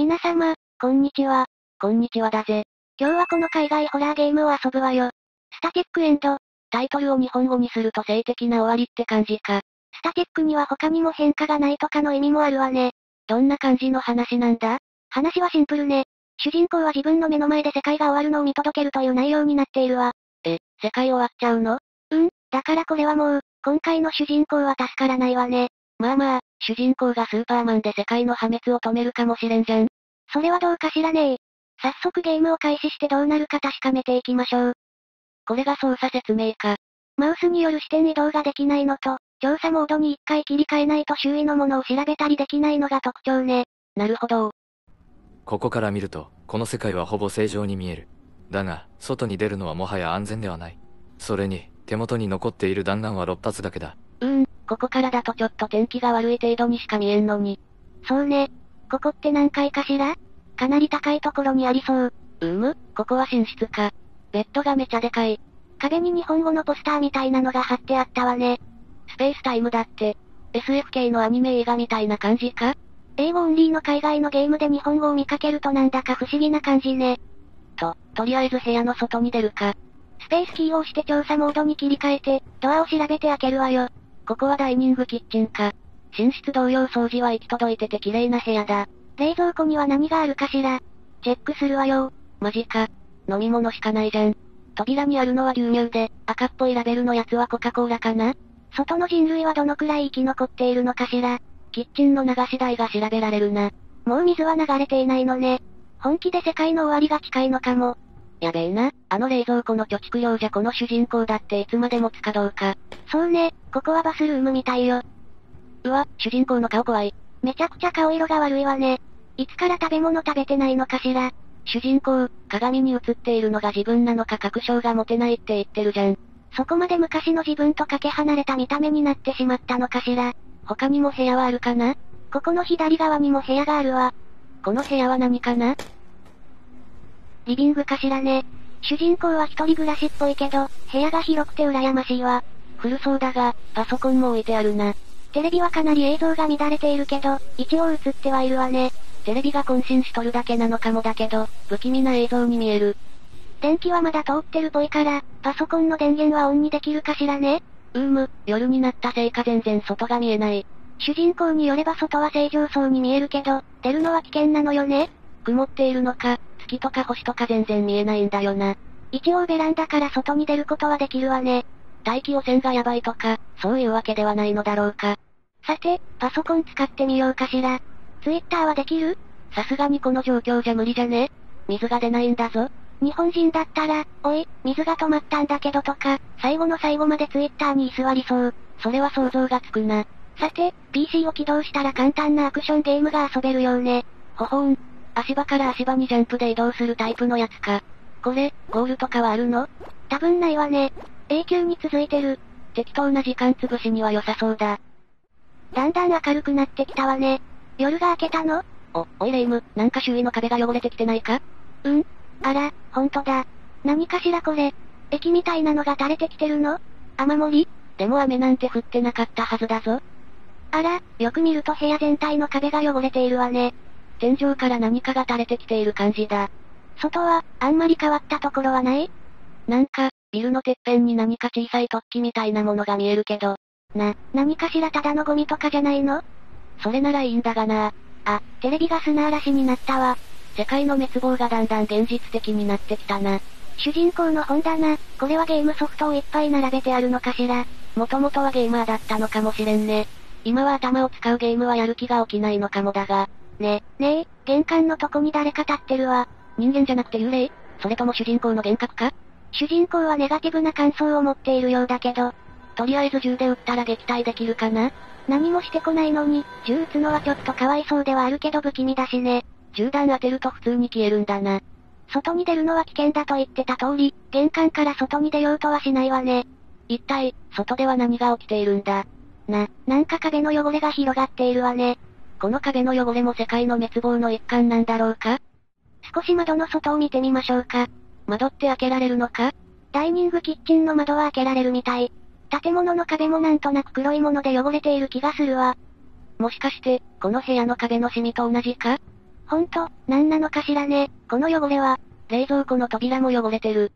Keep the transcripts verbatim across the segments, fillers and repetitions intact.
皆様、こんにちは。こんにちはだぜ。今日はこの海外ホラーゲームを遊ぶわよ。スタティックエンド。タイトルを日本語にすると性的な終わりって感じか。スタティックには他にも変化がないとかの意味もあるわね。どんな感じの話なんだ？話はシンプルね。主人公は自分の目の前で世界が終わるのを見届けるという内容になっているわ。え、世界終わっちゃうの？うん、だからこれはもう、今回の主人公は助からないわね。まあまあ、主人公がスーパーマンで世界の破滅を止めるかもしれんじゃん。それはどうかしらねえ。早速ゲームを開始してどうなるか確かめていきましょう。これが操作説明か。マウスによる視点移動ができないのと、調査モードに一回切り替えないと周囲のものを調べたりできないのが特徴ね。なるほど。ここから見ると、この世界はほぼ正常に見える。だが、外に出るのはもはや安全ではない。それに、手元に残っている弾丸はろっぱつだけだ。うーん、ここからだとちょっと天気が悪い程度にしか見えんのに。そうね。ここって何階かしら？かなり高いところにありそう。うむ、ここは寝室か。ベッドがめちゃでかい。壁に日本語のポスターみたいなのが貼ってあったわね。スペースタイムだって。エスエフ 系のアニメ映画みたいな感じか？英語オンリーの海外のゲームで日本語を見かけるとなんだか不思議な感じね。と、とりあえず部屋の外に出るか。スペースキーを押して調査モードに切り替えて、ドアを調べて開けるわよ。ここはダイニングキッチンか。寝室同様掃除は行き届いてて綺麗な部屋だ。冷蔵庫には何があるかしら。チェックするわよ。マジか。飲み物しかないじゃん。扉にあるのは牛乳で、赤っぽいラベルのやつはコカ・コーラかな。外の人類はどのくらい生き残っているのかしら。キッチンの流し台が調べられるな。もう水は流れていないのね。本気で世界の終わりが近いのかも。やべえな、あの冷蔵庫の貯蓄量じゃこの主人公だっていつまで持つかどうか。そうね、ここはバスルームみたいよ。うわ、主人公の顔怖い。めちゃくちゃ顔色が悪いわね。いつから食べ物食べてないのかしら。主人公、鏡に映っているのが自分なのか確証が持てないって言ってるじゃん。そこまで昔の自分とかけ離れた見た目になってしまったのかしら。他にも部屋はあるかな？ここの左側にも部屋があるわ。この部屋は何かな？リビングかしらね。主人公は一人暮らしっぽいけど、部屋が広くて羨ましいわ。古そうだが、パソコンも置いてあるな。テレビはかなり映像が乱れているけど、一応映ってはいるわね。テレビが渾身しとるだけなのかもだけど、不気味な映像に見える。電気はまだ通ってるっぽいから、パソコンの電源はオンにできるかしらね。うーむ、夜になったせいか全然外が見えない。主人公によれば外は正常そうに見えるけど、出るのは危険なのよね。曇っているのか、月とか星とか全然見えないんだよな。一応ベランダから外に出ることはできるわね。大気汚染がやばいとか、そういうわけではないのだろうか。さて、パソコン使ってみようかしら。ツイッターはできる？さすがにこの状況じゃ無理じゃね？水が出ないんだぞ。日本人だったら、おい、水が止まったんだけどとか、最後の最後までツイッターに居座りそう。それは想像がつくな。さて、ピーシー を起動したら簡単なアクションゲームが遊べるようね。ほほん。足場から足場にジャンプで移動するタイプのやつか。これ、ゴールとかはあるの？多分ないわね。永久に続いてる。適当な時間潰しには良さそうだ。だんだん明るくなってきたわね。夜が明けたの？お、おいレイム、なんか周囲の壁が汚れてきてないか？うん。あら、ほんとだ。何かしらこれ。液みたいなのが垂れてきてるの？雨漏り？でも雨なんて降ってなかったはずだぞ。あら、よく見ると部屋全体の壁が汚れているわね。天井から何かが垂れてきている感じだ。外は、あんまり変わったところはない？なんか、ビルのてっぺんに何か小さい突起みたいなものが見えるけど。な、何かしらただのゴミとかじゃないの？それならいいんだがな。あ、テレビが砂嵐になったわ。世界の滅亡がだんだん現実的になってきたな。主人公の本棚、これはゲームソフトをいっぱい並べてあるのかしら。もともとはゲーマーだったのかもしれんね。今は頭を使うゲームはやる気が起きないのかもだが。ね、ねえ、玄関のとこに誰か立ってるわ。人間じゃなくて幽霊？それとも主人公の幻覚か？主人公はネガティブな感想を持っているようだけど、とりあえず銃で撃ったら撃退できるかな？何もしてこないのに、銃撃つのはちょっとかわいそうではあるけど不気味だしね。銃弾当てると普通に消えるんだな。外に出るのは危険だと言ってた通り、玄関から外に出ようとはしないわね。一体、外では何が起きているんだ？な、なんか壁の汚れが広がっているわね。この壁の汚れも世界の滅亡の一環なんだろうか？少し窓の外を見てみましょうか。窓って開けられるのか？ダイニングキッチンの窓は開けられるみたい。建物の壁もなんとなく黒いもので汚れている気がするわ。もしかして、この部屋の壁のシミと同じか？ほんと、なんなのかしらね、この汚れは。冷蔵庫の扉も汚れてる。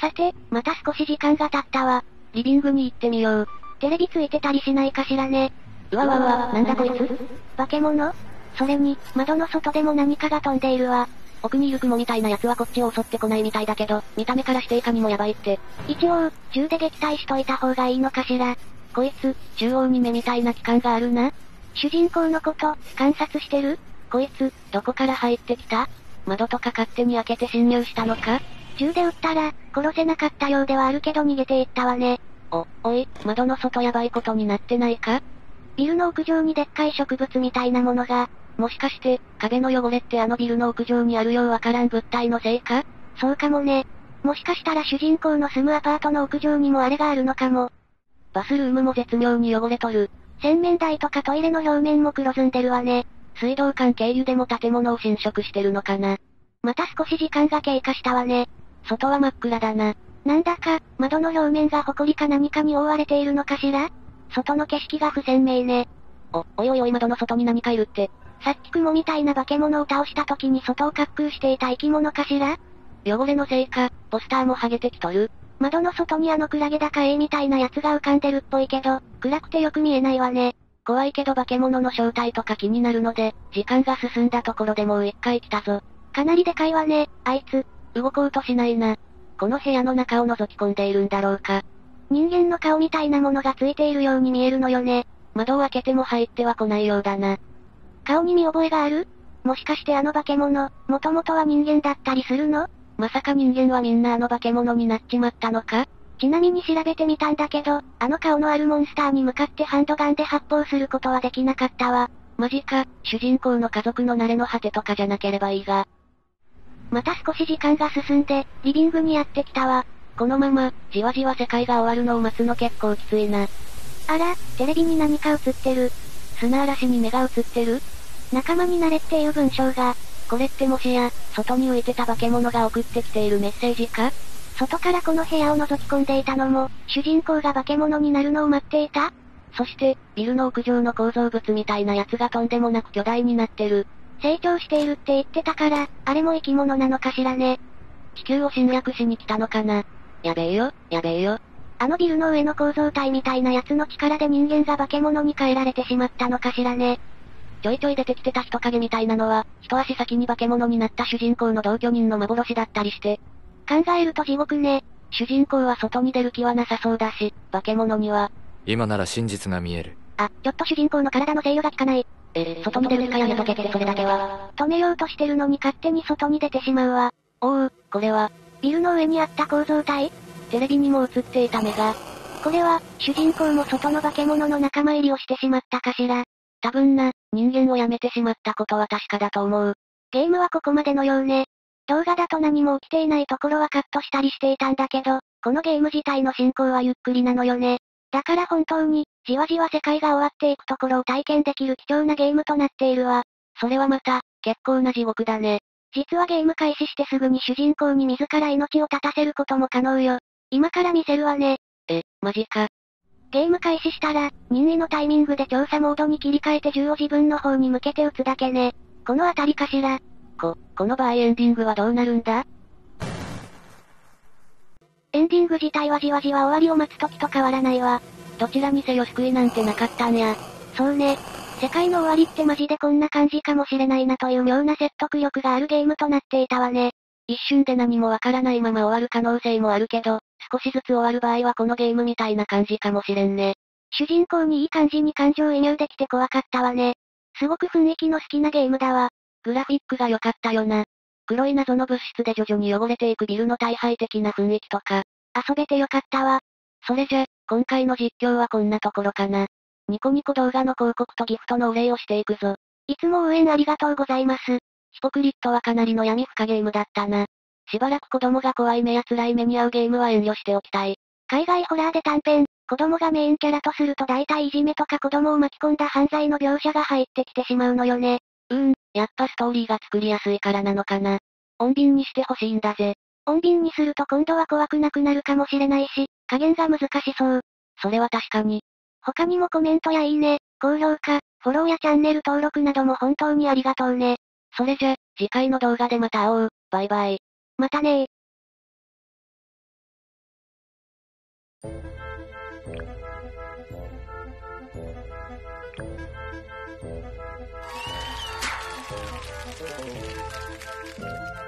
さて、また少し時間が経ったわ。リビングに行ってみよう。テレビついてたりしないかしらね。うわわわ、なんだこいつ？化け物？それに、窓の外でも何かが飛んでいるわ。奥にいる雲みたいなやつはこっちを襲ってこないみたいだけど、見た目からしていかにもやばいって。一応、銃で撃退しといた方がいいのかしら。こいつ、中央に目みたいな器官があるな。主人公のこと、観察してる？こいつ、どこから入ってきた？窓とか勝手に開けて侵入したのか？銃で撃ったら、殺せなかったようではあるけど逃げていったわね。お、おい、窓の外やばいことになってないか？ビルの屋上にでっかい植物みたいなものが、もしかして、壁の汚れってあのビルの屋上にあるようわからん物体のせいか？そうかもね。もしかしたら主人公の住むアパートの屋上にもあれがあるのかも。バスルームも絶妙に汚れとる。洗面台とかトイレの表面も黒ずんでるわね。水道管経由でも建物を侵食してるのかな。また少し時間が経過したわね。外は真っ暗だな。なんだか、窓の表面が埃か何かに覆われているのかしら？外の景色が不鮮明ね。お、おいおいおい窓の外に何かいるって。さっき雲みたいな化け物を倒した時に外を滑空していた生き物かしら？汚れのせいか、ポスターも剥げてきとる。窓の外にあのクラゲだかエイみたいなやつが浮かんでるっぽいけど、暗くてよく見えないわね。怖いけど化け物の正体とか気になるので、時間が進んだところでもう一回来たぞ。かなりでかいわね、あいつ。動こうとしないな。この部屋の中を覗き込んでいるんだろうか。人間の顔みたいなものがついているように見えるのよね。窓を開けても入っては来ないようだな。顔に見覚えがある？もしかしてあの化け物、もともとは人間だったりするの？まさか人間はみんなあの化け物になっちまったのか？ちなみに調べてみたんだけど、あの顔のあるモンスターに向かってハンドガンで発砲することはできなかったわ。マジか、主人公の家族の慣れの果てとかじゃなければいいが。また少し時間が進んで、リビングにやってきたわ。このまま、じわじわ世界が終わるのを待つの結構きついな。あら、テレビに何か映ってる。砂嵐に目が映ってる。仲間になれっていう文章が。これってもしや、外に浮いてた化け物が送ってきているメッセージか？外からこの部屋を覗き込んでいたのも、主人公が化け物になるのを待っていた？そして、ビルの屋上の構造物みたいなやつがとんでもなく巨大になってる。成長しているって言ってたから、あれも生き物なのかしらね。地球を侵略しに来たのかな。やべえよ、やべえよ。あのビルの上の構造体みたいなやつの力で人間が化け物に変えられてしまったのかしらね。ちょいちょい出てきてた人影みたいなのは、一足先に化け物になった主人公の同居人の幻だったりして。考えると地獄ね。主人公は外に出る気はなさそうだし、化け物には。今なら真実が見える。あ、ちょっと主人公の体の制御が効かない。えー、外に出るかやめとけってそれだけは。止めようとしてるのに勝手に外に出てしまうわ。おう、これは。ビルの上にあった構造体？テレビにも映っていた目が。これは、主人公も外の化け物の仲間入りをしてしまったかしら。多分な、人間をやめてしまったことは確かだと思う。ゲームはここまでのようね。動画だと何も起きていないところはカットしたりしていたんだけど、このゲーム自体の進行はゆっくりなのよね。だから本当に、じわじわ世界が終わっていくところを体験できる貴重なゲームとなっているわ。それはまた、結構な地獄だね。実はゲーム開始してすぐに主人公に自ら命を絶たせることも可能よ。今から見せるわね。え、マジか。ゲーム開始したら、任意のタイミングで調査モードに切り替えて銃を自分の方に向けて撃つだけね。このあたりかしら。こ、この場合エンディングはどうなるんだ？エンディング自体はじわじわ終わりを待つ時と変わらないわ。どちらにせよ救いなんてなかったんや。そうね。世界の終わりってマジでこんな感じかもしれないなという妙な説得力があるゲームとなっていたわね。一瞬で何もわからないまま終わる可能性もあるけど、少しずつ終わる場合はこのゲームみたいな感じかもしれんね。主人公にいい感じに感情移入できて怖かったわね。すごく雰囲気の好きなゲームだわ。グラフィックが良かったよな。黒い謎の物質で徐々に汚れていくビルの大敗的な雰囲気とか、遊べて良かったわ。それじゃ、今回の実況はこんなところかな。ニコニコ動画の広告とギフトのお礼をしていくぞ。いつも応援ありがとうございます。ヒポクリットはかなりの闇深ゲームだったな。しばらく子供が怖い目や辛い目に遭うゲームは遠慮しておきたい。海外ホラーで短編、子供がメインキャラとすると大体いじめとか子供を巻き込んだ犯罪の描写が入ってきてしまうのよね。うーん、やっぱストーリーが作りやすいからなのかな。穏便にしてほしいんだぜ。穏便にすると今度は怖くなくなるかもしれないし、加減が難しそう。それは確かに。他にもコメントやいいね、高評価、フォローやチャンネル登録なども本当にありがとうね。それじゃ、次回の動画でまた会おう。バイバイ。またねー。Thank you.